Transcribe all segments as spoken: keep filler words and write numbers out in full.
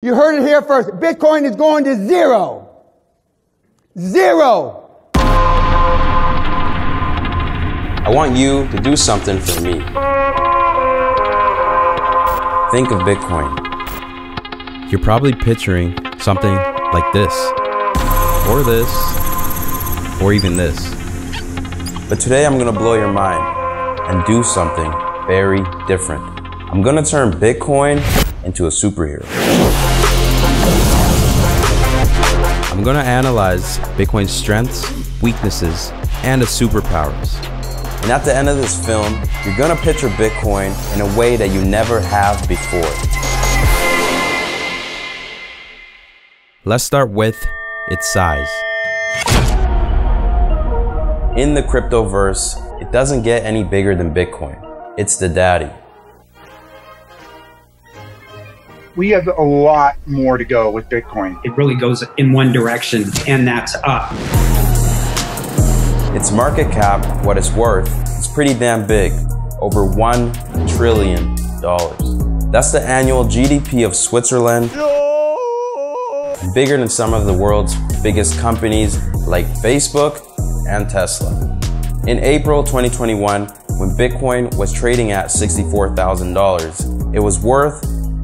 You heard it here first. Bitcoin is going to zero. Zero. I want you to do something for me. Think of Bitcoin. You're probably picturing something like this, or this, or even this. But today I'm gonna blow your mind and do something very different. I'm gonna turn Bitcoin into a superhero. I'm gonna analyze Bitcoin's strengths, weaknesses, and its superpowers. And at the end of this film, you're gonna picture Bitcoin in a way that you never have before. Let's start with its size. In the cryptoverse, it doesn't get any bigger than Bitcoin. It's the daddy. We have a lot more to go with Bitcoin. It really goes in one direction, and that's up. Its market cap, what it's worth, is pretty damn big, over one trillion dollars. That's the annual G D P of Switzerland, no! Bigger than some of the world's biggest companies like Facebook and Tesla. In April twenty twenty-one, when Bitcoin was trading at sixty-four thousand dollars, it was worth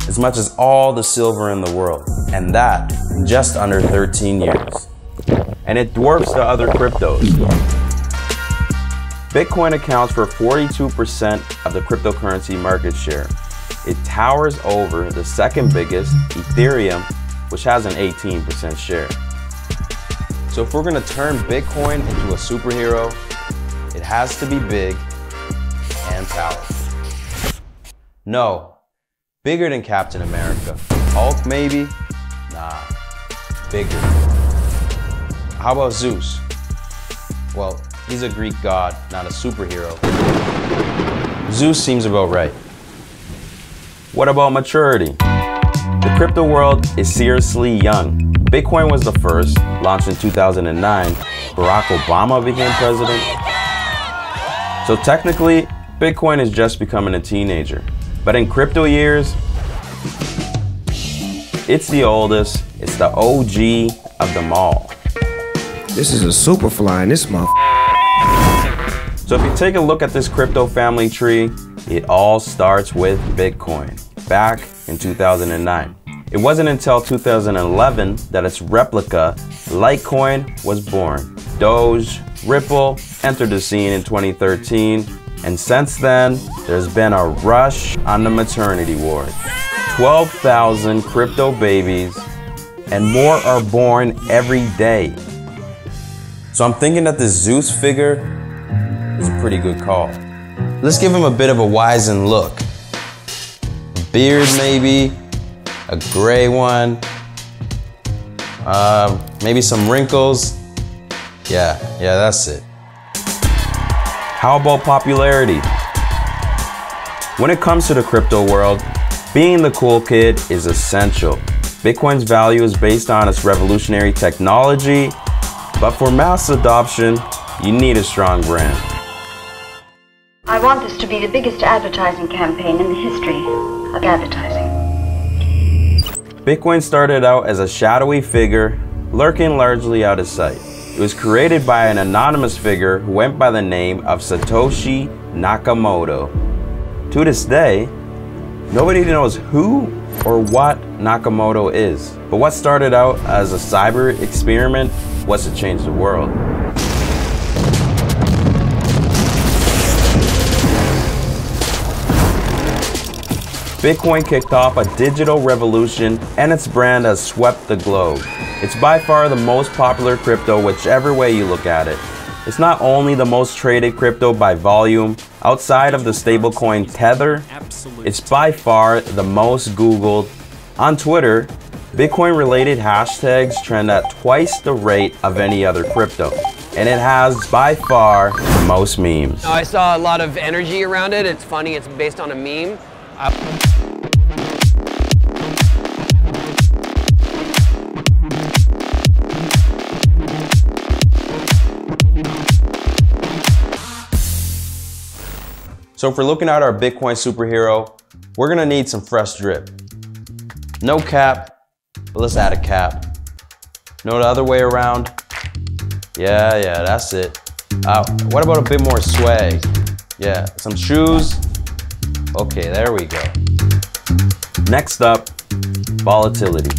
as much as all the silver in the world, and that in just under thirteen years. And it dwarfs the other cryptos. Bitcoin accounts for forty-two percent of the cryptocurrency market share. It towers over the second biggest, Ethereum, which has an eighteen percent share. So if we're gonna turn Bitcoin into a superhero, it has to be big and powerful. No. Bigger than Captain America. Hulk, maybe? Nah, bigger. How about Zeus? Well, he's a Greek god, not a superhero. Zeus seems about right. What about maturity? The crypto world is seriously young. Bitcoin was the first, launched in two thousand nine. Barack Obama became president. So technically, Bitcoin is just becoming a teenager. But in crypto years, it's the oldest, it's the O G of them all. This is a super fly in this month. So if you take a look at this crypto family tree, it all starts with Bitcoin, back in two thousand nine. It wasn't until two thousand eleven that its replica, Litecoin, was born. Doge, Ripple, entered the scene in twenty thirteen. And since then, there's been a rush on the maternity ward. twelve thousand crypto babies and more are born every day. So I'm thinking that the Zeus figure is a pretty good call. Let's give him a bit of a wizened look. A beard maybe, a gray one, uh, maybe some wrinkles. Yeah, yeah, that's it. How about popularity? When it comes to the crypto world, being the cool kid is essential. Bitcoin's value is based on its revolutionary technology, but for mass adoption, you need a strong brand. I want this to be the biggest advertising campaign in the history of advertising. Bitcoin started out as a shadowy figure, lurking largely out of sight. It was created by an anonymous figure who went by the name of Satoshi Nakamoto. To this day, nobody knows who or what Nakamoto is. But what started out as a cyber experiment was to change the world. Bitcoin kicked off a digital revolution, and its brand has swept the globe. It's by far the most popular crypto whichever way you look at it. It's not only the most traded crypto by volume, outside of the stablecoin Tether, it's by far the most Googled. On Twitter, Bitcoin-related hashtags trend at twice the rate of any other crypto. And it has, by far, the most memes. I saw a lot of energy around it. It's funny, it's based on a meme. I So if we're looking at our Bitcoin superhero, we're gonna need some fresh drip. No cap, But let's add a cap. No, the other way around. Yeah, yeah, that's it. Uh, what about a bit more swag? Yeah, some shoes. Okay, there we go. Next up, volatility.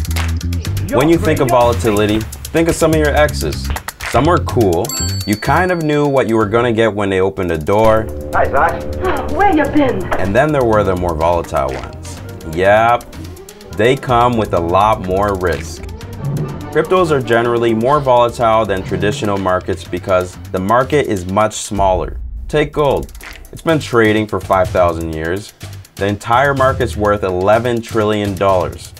When you think of volatility, think of some of your exes. Some were cool. You kind of knew what you were gonna get when they opened the door. Hi, Zach. Where you been? And then there were the more volatile ones. Yep, they come with a lot more risk. Cryptos are generally more volatile than traditional markets because the market is much smaller. Take gold. It's been trading for five thousand years. The entire market's worth eleven trillion dollars.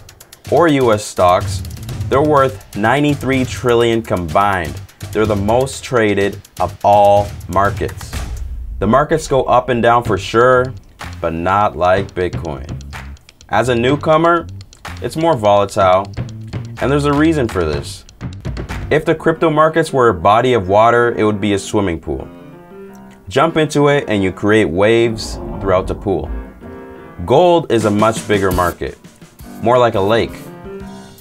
Or U S stocks, they're worth ninety-three trillion dollars combined. They're the most traded of all markets. The markets go up and down for sure, but not like Bitcoin. As a newcomer, it's more volatile, and there's a reason for this. If the crypto markets were a body of water, it would be a swimming pool. Jump into it and you create waves throughout the pool. Gold is a much bigger market, more like a lake.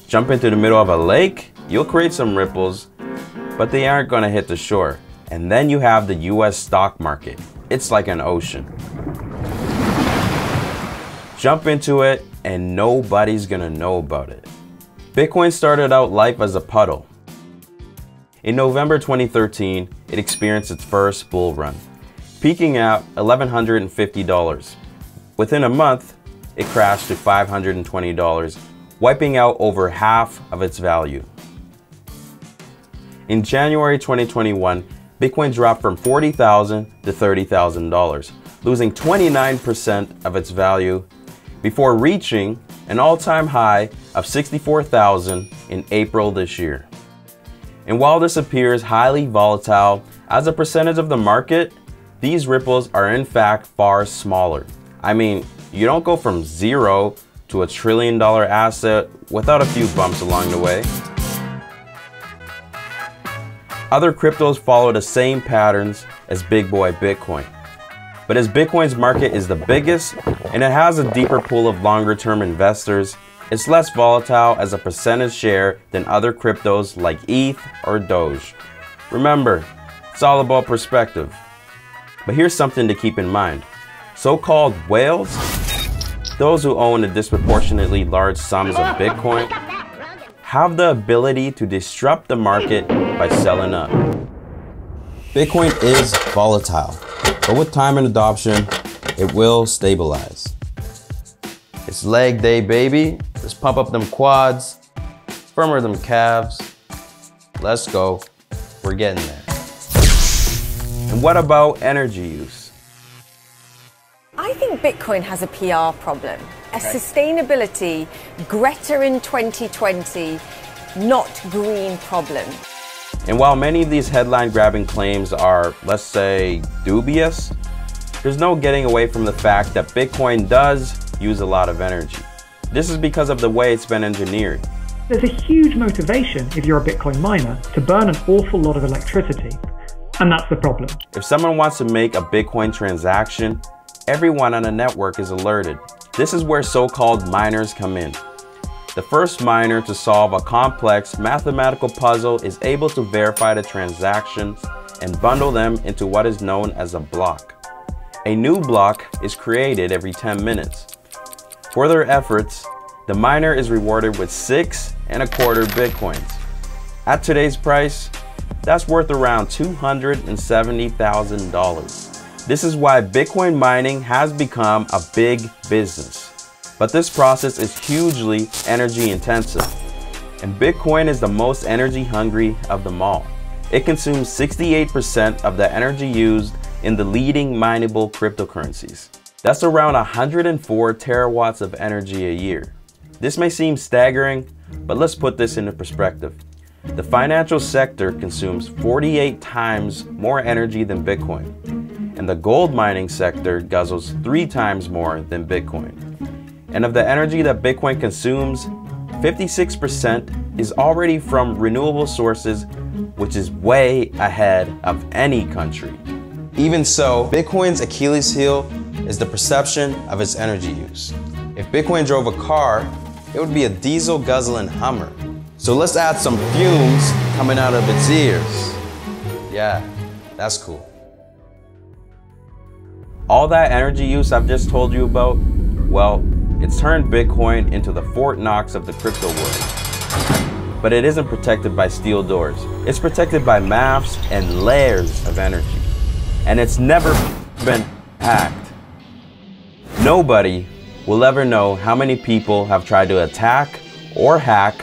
Jump into the middle of a lake, you'll create some ripples, but they aren't gonna hit the shore. And then you have the U S stock market. It's like an ocean. Jump into it and nobody's gonna know about it. Bitcoin started out life as a puddle. In November twenty thirteen, it experienced its first bull run, peaking at one thousand one hundred fifty dollars. Within a month, it crashed to five hundred twenty dollars, wiping out over half of its value. In January twenty twenty-one, Bitcoin dropped from forty thousand dollars to thirty thousand dollars, losing twenty-nine percent of its value before reaching an all-time high of sixty-four thousand dollars in April this year. And while this appears highly volatile, as a percentage of the market, these ripples are in fact far smaller. I mean, you don't go from zero to a trillion dollar asset without a few bumps along the way. Other cryptos follow the same patterns as Big Boy Bitcoin. But as Bitcoin's market is the biggest and it has a deeper pool of longer term investors, it's less volatile as a percentage share than other cryptos like E T H or Doge. Remember, it's all about perspective. But here's something to keep in mind. So-called whales, those who own a disproportionately large sums of Bitcoin, have the ability to disrupt the market by selling up. Bitcoin is volatile, but with time and adoption, it will stabilize. It's leg day, baby. Let's pump up them quads, firmer them calves. Let's go. We're getting there. And what about energy use? I think Bitcoin has a P R problem. A okay. Sustainability, Greta in twenty twenty, not green problem. And while many of these headline-grabbing claims are, let's say, dubious, there's no getting away from the fact that Bitcoin does use a lot of energy. This is because of the way it's been engineered. There's a huge motivation, if you're a Bitcoin miner, to burn an awful lot of electricity, and that's the problem. If someone wants to make a Bitcoin transaction, everyone on a network is alerted. This is where so-called miners come in. The first miner to solve a complex mathematical puzzle is able to verify the transactions and bundle them into what is known as a block. A new block is created every ten minutes. For their efforts, the miner is rewarded with six and a quarter Bitcoins. At today's price, that's worth around two hundred seventy thousand dollars. This is why Bitcoin mining has become a big business. But this process is hugely energy intensive, and Bitcoin is the most energy hungry of them all. It consumes sixty-eight percent of the energy used in the leading mineable cryptocurrencies. That's around one hundred four terawatts of energy a year. This may seem staggering, but let's put this into perspective. The financial sector consumes forty-eight times more energy than Bitcoin, and the gold mining sector guzzles three times more than Bitcoin. And of the energy that Bitcoin consumes, fifty-six percent is already from renewable sources, which is way ahead of any country. Even so, Bitcoin's Achilles heel is the perception of its energy use. If Bitcoin drove a car, it would be a diesel guzzling Hummer. So let's add some fumes coming out of its ears. Yeah, that's cool. All that energy use I've just told you about, well, it's turned Bitcoin into the Fort Knox of the crypto world. But it isn't protected by steel doors. It's protected by maths and layers of energy. And it's never been hacked. Nobody will ever know how many people have tried to attack or hack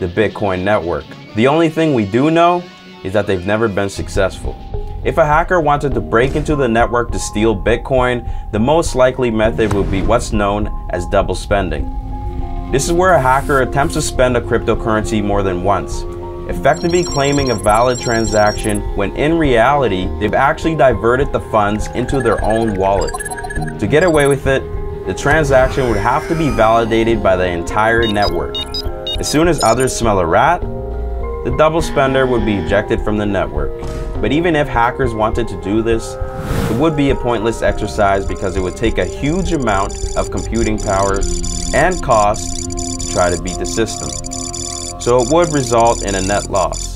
the Bitcoin network. The only thing we do know is that they've never been successful. If a hacker wanted to break into the network to steal Bitcoin, the most likely method would be what's known as double spending. This is where a hacker attempts to spend a cryptocurrency more than once, effectively claiming a valid transaction when in reality, they've actually diverted the funds into their own wallet. To get away with it, the transaction would have to be validated by the entire network. As soon as others smell a rat, the double spender would be ejected from the network. But even if hackers wanted to do this, it would be a pointless exercise because it would take a huge amount of computing power and cost to try to beat the system. So it would result in a net loss.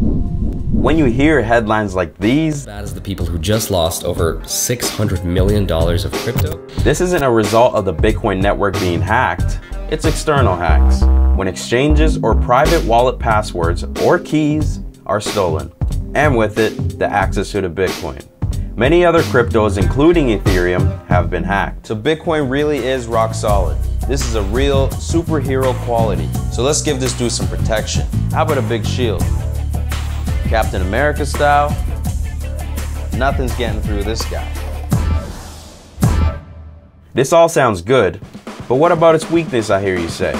When you hear headlines like these, that is the people who just lost over six hundred million dollars of crypto. This isn't a result of the Bitcoin network being hacked, it's external hacks, when exchanges or private wallet passwords or keys are stolen. And with it, the access to the Bitcoin. Many other cryptos, including Ethereum, have been hacked. So Bitcoin really is rock solid. This is a real superhero quality. So let's give this dude some protection. How about a big shield? Captain America style, nothing's getting through this guy. This all sounds good, but what about its weakness, I hear you say?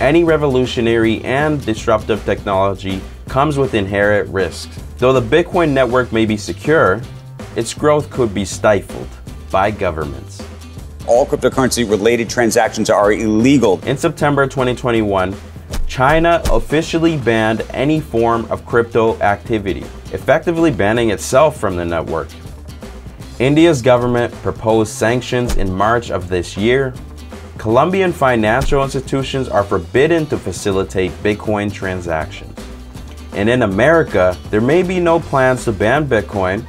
Any revolutionary and disruptive technology comes with inherent risks. Though the Bitcoin network may be secure, its growth could be stifled by governments. All cryptocurrency-related transactions are illegal. In September twenty twenty-one, China officially banned any form of crypto activity, effectively banning itself from the network. India's government proposed sanctions in March of this year. Colombian financial institutions are forbidden to facilitate Bitcoin transactions. And in America, there may be no plans to ban Bitcoin,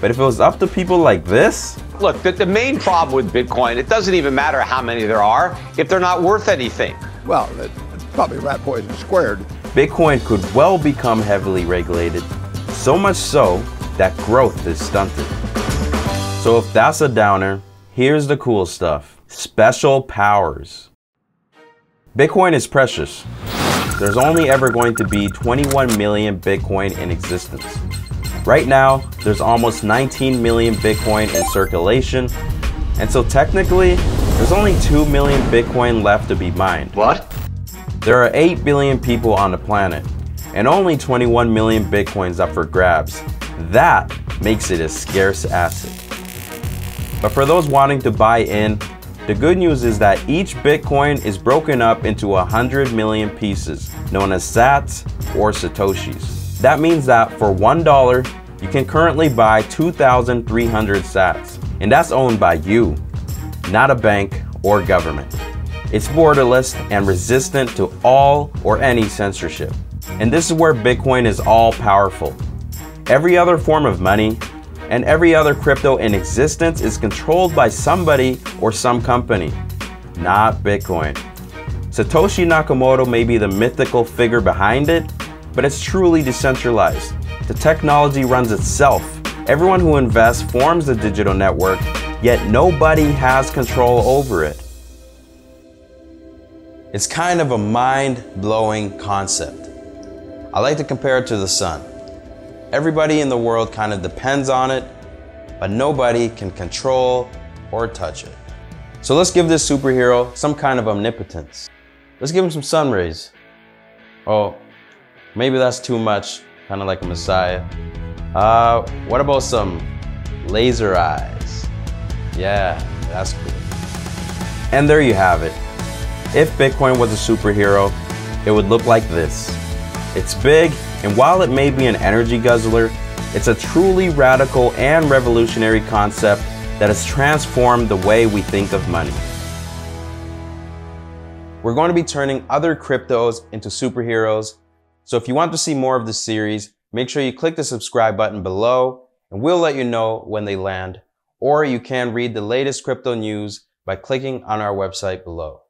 but if it was up to people like this? Look, the, the main problem with Bitcoin, it doesn't even matter how many there are if they're not worth anything. Well, it's probably rat poison squared. Bitcoin could well become heavily regulated, so much so that growth is stunted. So if that's a downer, here's the cool stuff. Special powers. Bitcoin is precious. There's only ever going to be twenty-one million Bitcoin in existence. Right now, there's almost nineteen million Bitcoin in circulation, and so technically, there's only two million Bitcoin left to be mined. What? There are eight billion people on the planet, and only twenty-one million Bitcoins up for grabs. That makes it a scarce asset. But for those wanting to buy in, the good news is that each Bitcoin is broken up into one hundred million pieces, known as sats or satoshis. That means that for one dollar, you can currently buy two thousand three hundred sats, and that's owned by you, not a bank or government. It's borderless and resistant to all or any censorship. And this is where Bitcoin is all powerful. Every other form of money, and every other crypto in existence is controlled by somebody or some company, not Bitcoin. Satoshi Nakamoto may be the mythical figure behind it, but it's truly decentralized. The technology runs itself. Everyone who invests forms the digital network, yet nobody has control over it. It's kind of a mind-blowing concept. I like to compare it to the sun. Everybody in the world kind of depends on it, but nobody can control or touch it. So let's give this superhero some kind of omnipotence. Let's give him some sun rays. Oh, maybe that's too much, kind of like a messiah. Uh, what about some laser eyes? Yeah, that's cool. And there you have it. If Bitcoin was a superhero, it would look like this. It's big, and while it may be an energy guzzler, it's a truly radical and revolutionary concept that has transformed the way we think of money. We're going to be turning other cryptos into superheroes. So if you want to see more of this series, make sure you click the subscribe button below and we'll let you know when they land. Or you can read the latest crypto news by clicking on our website below.